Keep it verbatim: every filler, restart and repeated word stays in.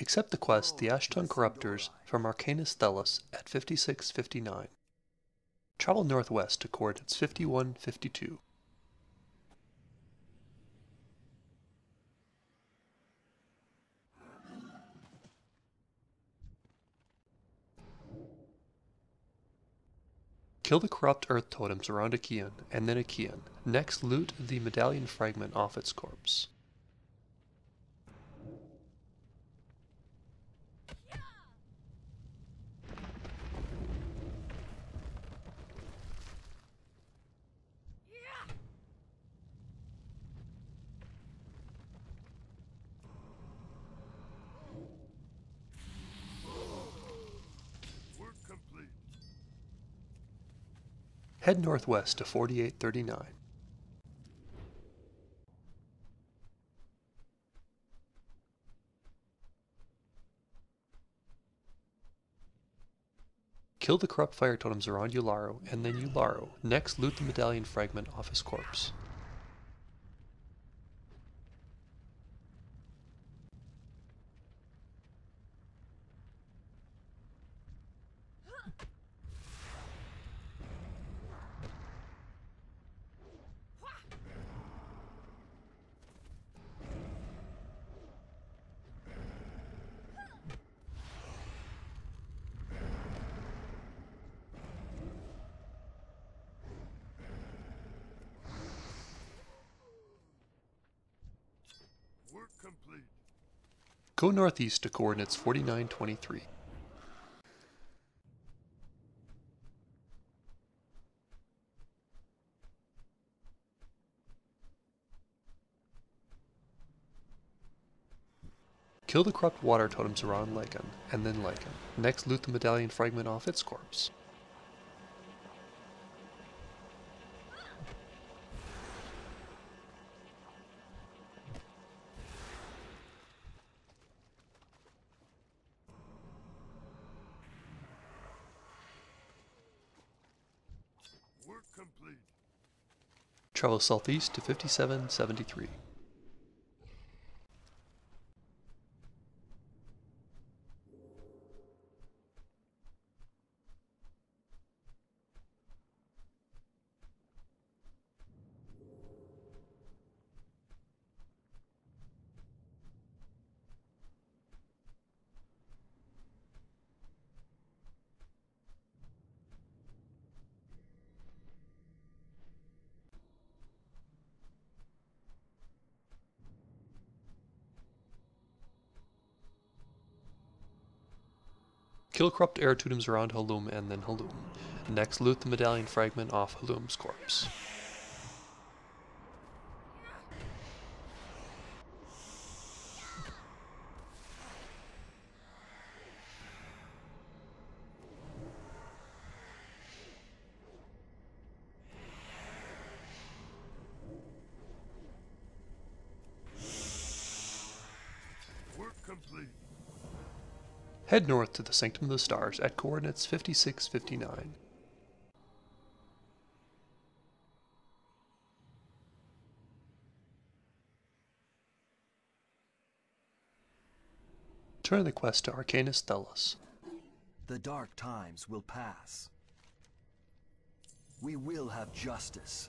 Accept the quest The Ashtongue Corruptors from Arcanist Thelis at fifty-six fifty-nine. Travel northwest to coordinates fifty-one fifty-two. Kill the corrupt earth totems around Achaean, and then Achaean. Next, loot the medallion fragment off its corpse. Head northwest to forty-eight thirty-nine. Kill the corrupt fire totems around Uylaru, and then Uylaru. Next, loot the medallion fragment off his corpse. Complete. Go northeast to coordinates forty-nine twenty-three. Kill the corrupt water totems around Lakaan, and then Lakaan. Next, loot the medallion fragment off its corpse. Complete. Travel southeast to fifty-seven seventy-three. Kill corrupt air totems around Haalum, and then Haalum. Next, loot the medallion fragment off Haalum's corpse. Work complete. Head north to the Sanctum of the Stars at coordinates fifty-six fifty-nine. Turn the quest to Arcanist Thelis. The dark times will pass. We will have justice.